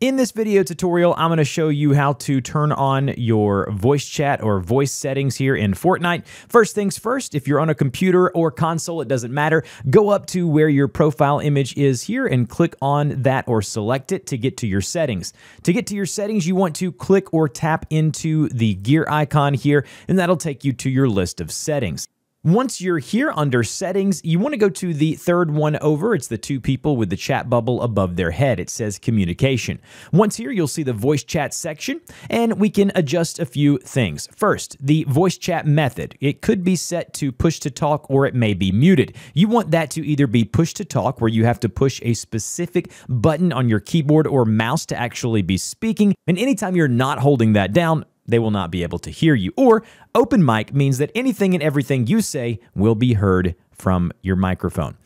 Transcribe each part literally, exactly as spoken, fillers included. In this video tutorial, I'm going to show you how to turn on your voice chat or voice settings here in Fortnite. First things first, if you're on a computer or console, it doesn't matter. Go up to where your profile image is here and click on that or select it to get to your settings. To get to your settings, you want to click or tap into the gear icon here, and that'll take you to your list of settings. Once you're here under settings, you want to go to the third one over. It's the two people with the chat bubble above their head. It says communication. Once here, you'll see the voice chat section, and we can adjust a few things. First, the voice chat method. It could be set to push to talk, or it may be muted. You want that to either be push to talk, where you have to push a specific button on your keyboard or mouse to actually be speaking. And anytime you're not holding that down, they will not be able to hear you. Or open mic means that anything and everything you say will be heard from your microphone.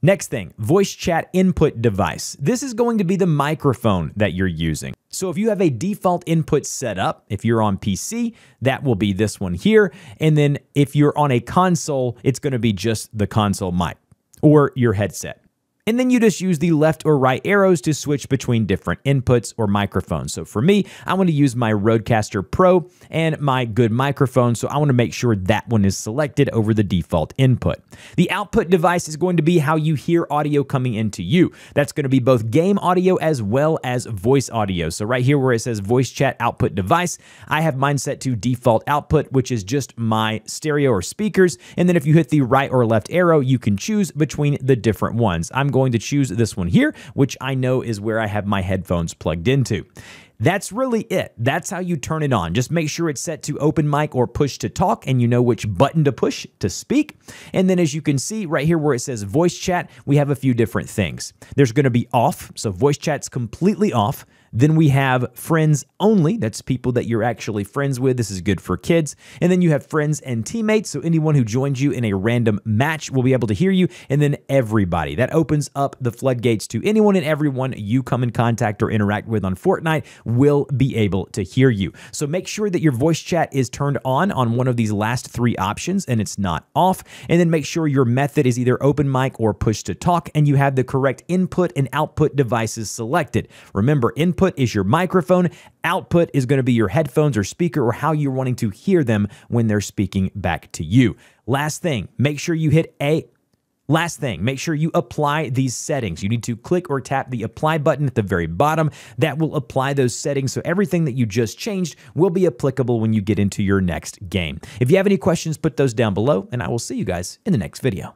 Next thing, voice chat input device. This is going to be the microphone that you're using. So if you have a default input set up, if you're on P C, that will be this one here. And then if you're on a console, it's going to be just the console mic or your headset. And then you just use the left or right arrows to switch between different inputs or microphones. So for me, I want to use my Rodecaster Pro and my good microphone, so I want to make sure that one is selected over the default input. The output device is going to be how you hear audio coming into you. That's going to be both game audio as well as voice audio. So right here where it says voice chat output device, I have mine set to default output, which is just my stereo or speakers. And then if you hit the right or left arrow, you can choose between the different ones. I'm going to choose this one here, which I know is where I have my headphones plugged into. That's really it. That's how you turn it on. Just make sure it's set to open mic or push to talk, and you know which button to push to speak. And then as you can see right here where it says voice chat, we have a few different things. There's going to be off, so voice chat's completely off. Then we have friends only. That's people that you're actually friends with. This is good for kids. And then you have friends and teammates. So anyone who joins you in a random match will be able to hear you. And then everybody. That opens up the floodgates to anyone and everyone you come in contact or interact with on Fortnite will be able to hear you. So make sure that your voice chat is turned on on one of these last three options and it's not off. And then make sure your method is either open mic or push to talk and you have the correct input and output devices selected. Remember, input is your microphone, output is going to be your headphones or speaker or how you're wanting to hear them when they're speaking back to you. Last thing, make sure you hit a Last thing, make sure you apply these settings. You need to click or tap the apply button at the very bottom. That will apply those settings, so everything that you just changed will be applicable when you get into your next game. If you have any questions, put those down below, and I will see you guys in the next video.